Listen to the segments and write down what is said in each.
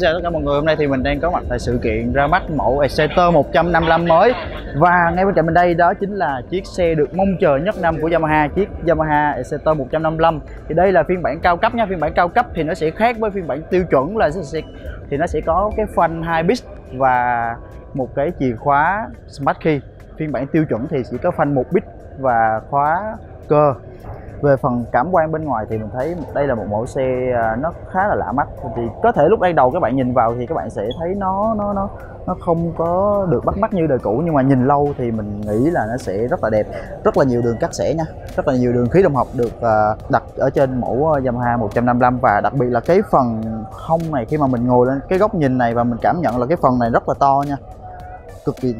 chào tất cả mọi người. Hôm nay thì mình đang có mặt tại sự kiện ra mắt mẫu Exciter 155 mới. Và ngay bên cạnh mình đây đó chính là chiếc xe được mong chờ nhất năm của Yamaha, chiếc Yamaha Exciter 155. Thì đây là phiên bản cao cấp nha. Phiên bản cao cấp thì nó sẽ khác với phiên bản tiêu chuẩn là thì nó sẽ có cái phanh 2 bit và một cái chìa khóa Smart Key. Phiên bản tiêu chuẩn thì chỉ có phanh 1 bit và khóa cơ. Về phần cảm quan bên ngoài thì mình thấy đây là một mẫu xe nó khá là lạ mắt. Thì có thể lúc ban đầu các bạn nhìn vào thì các bạn sẽ thấy nó không có được bắt mắt như đời cũ, nhưng mà nhìn lâu thì mình nghĩ là nó sẽ rất là đẹp, rất là nhiều đường cắt xẻ nha, rất là nhiều đường khí đồng học được đặt ở trên mẫu Yamaha 155. Và đặc biệt là cái phần hông này, khi mà mình ngồi lên cái góc nhìn này và mình cảm nhận là cái phần này rất là to nha, cực kỳ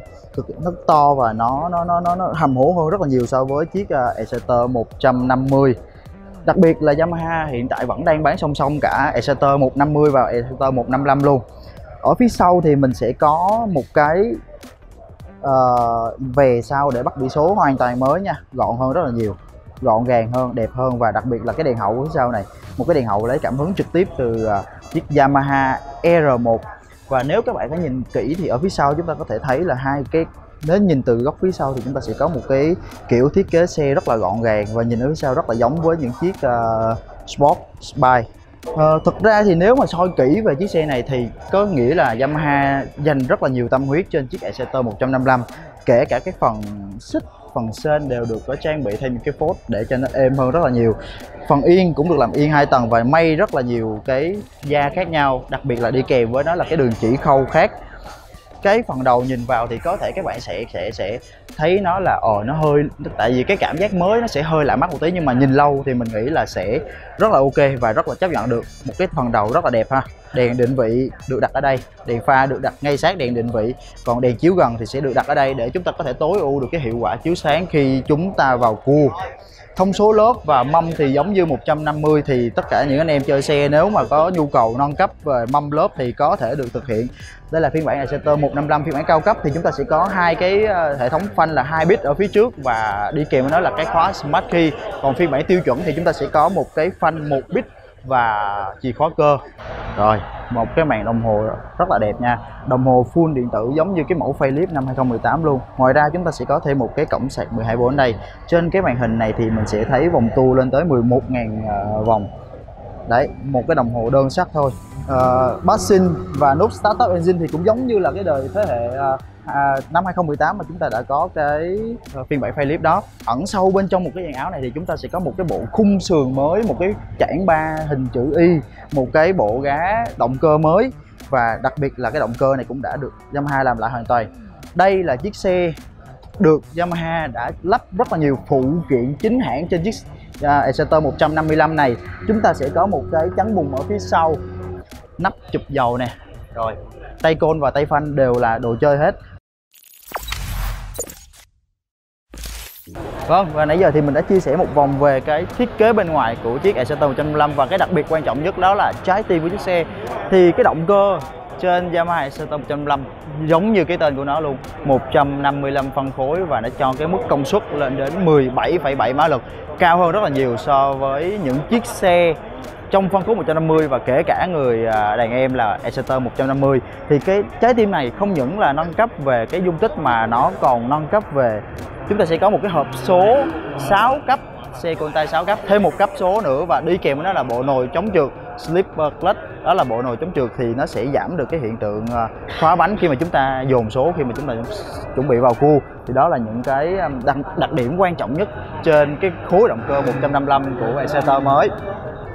nó to và nó hầm hố hơn rất là nhiều so với chiếc Exciter 150. Đặc biệt là Yamaha hiện tại vẫn đang bán song song cả Exciter 150 và Exciter 155 luôn. Ở phía sau thì mình sẽ có một cái về sau để bắt biển số hoàn toàn mới nha, gọn hơn rất là nhiều, gọn gàng hơn, đẹp hơn. Và đặc biệt là cái đèn hậu phía sau này, một cái đèn hậu lấy cảm hứng trực tiếp từ chiếc Yamaha R1. Và nếu các bạn có nhìn kỹ thì ở phía sau chúng ta có thể thấy là hai cái, nếu nhìn từ góc phía sau thì chúng ta sẽ có một cái kiểu thiết kế xe rất là gọn gàng và nhìn ở phía sau rất là giống với những chiếc Sport Bike. Thực ra thì nếu mà soi kỹ về chiếc xe này thì có nghĩa là Yamaha dành rất là nhiều tâm huyết trên chiếc Exciter 155. Kể cả cái phần xích, phần sên đều được có trang bị thêm những cái phốt để cho nó êm hơn rất là nhiều. Phần yên cũng được làm yên 2 tầng và may rất là nhiều cái da khác nhau. Đặc biệt là đi kèm với nó là cái đường chỉ khâu khác. Cái phần đầu nhìn vào thì có thể các bạn sẽ thấy nó là nó hơi, tại vì cái cảm giác mới nó sẽ hơi lạ mắt một tí, nhưng mà nhìn lâu thì mình nghĩ là sẽ rất là ok và rất là chấp nhận được. Một cái phần đầu rất là đẹp ha. Đèn định vị được đặt ở đây, đèn pha được đặt ngay sát đèn định vị, còn đèn chiếu gần thì sẽ được đặt ở đây để chúng ta có thể tối ưu được cái hiệu quả chiếu sáng khi chúng ta vào cua. Thông số lớp và mâm thì giống như 150, thì tất cả những anh em chơi xe nếu mà có nhu cầu nâng cấp về mâm lớp thì có thể được thực hiện. Đây là phiên bản Exciter 155, phiên bản cao cấp thì chúng ta sẽ có hai cái hệ thống phanh là 2 bit ở phía trước và đi kèm với nó là cái khóa Smart Key. Còn phiên bản tiêu chuẩn thì chúng ta sẽ có một cái phanh 1 bit và chìa khóa cơ. Rồi, một cái màn đồng hồ rất là đẹp nha. Đồng hồ full điện tử giống như cái mẫu Philips năm 2018 luôn. Ngoài ra chúng ta sẽ có thêm một cái cổng sạc 12V đây. Trên cái màn hình này thì mình sẽ thấy vòng tua lên tới 11.000 vòng. Đấy, một cái đồng hồ đơn sắc thôi. Bassing và nút startup engine thì cũng giống như là cái đời thế hệ năm 2018 mà chúng ta đã có cái phiên bản Philips đó. Ẩn sâu bên trong một cái dàn áo này thì chúng ta sẽ có một cái bộ khung sườn mới, một cái chản ba hình chữ Y, một cái bộ gá động cơ mới. Và đặc biệt là cái động cơ này cũng đã được Yamaha làm lại hoàn toàn. Đây là chiếc xe được Yamaha đã lắp rất là nhiều phụ kiện chính hãng trên chiếc Exciter 155 này. Chúng ta sẽ có một cái chắn bùn ở phía sau, nắp chụp dầu nè, rồi tay côn và tay phanh đều là đồ chơi hết. Vâng, và nãy giờ thì mình đã chia sẻ một vòng về cái thiết kế bên ngoài của chiếc Exciter 155 và cái đặc biệt quan trọng nhất đó là trái tim của chiếc xe. Thì cái động cơ trên Yamaha Exciter 155 giống như cái tên của nó luôn, 155 phân khối và nó cho cái mức công suất lên đến 17,7 mã lực, cao hơn rất là nhiều so với những chiếc xe trong phân khối 150 và kể cả người đàn em là Exciter 150. Thì cái trái tim này không những là nâng cấp về cái dung tích mà nó còn nâng cấp về, chúng ta sẽ có một cái hộp số 6 cấp, xe con tay 6 cấp, thêm một cấp số nữa và đi kèm với nó là bộ nồi chống trượt slipper clutch. Đó là bộ nồi chống trượt thì nó sẽ giảm được cái hiện tượng khóa bánh khi mà chúng ta dồn số, khi mà chúng ta chuẩn bị vào cua. Thì đó là những cái đặc điểm quan trọng nhất trên cái khối động cơ 155 của Exciter mới.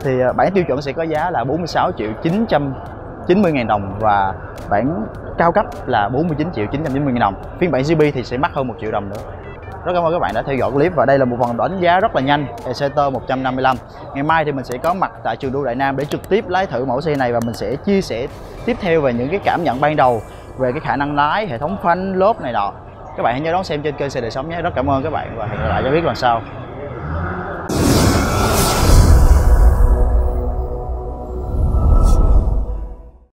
Thì bản tiêu chuẩn sẽ có giá là 46.990.000 đồng và bản cao cấp là 49.990.000 đồng. Phiên bản GB thì sẽ mắc hơn 1 triệu đồng nữa. Rất cảm ơn các bạn đã theo dõi clip và đây là một phần đánh giá rất là nhanh Exciter 155. Ngày mai thì mình sẽ có mặt tại trường đua Đại Nam để trực tiếp lái thử mẫu xe này và mình sẽ chia sẻ tiếp theo về những cái cảm nhận ban đầu về cái khả năng lái, hệ thống phanh, lốp này nọ. Các bạn hãy nhớ đón xem trên kênh Xe Đời Sống nhé. Rất cảm ơn các bạn và hẹn gặp lại cho biết lần sau.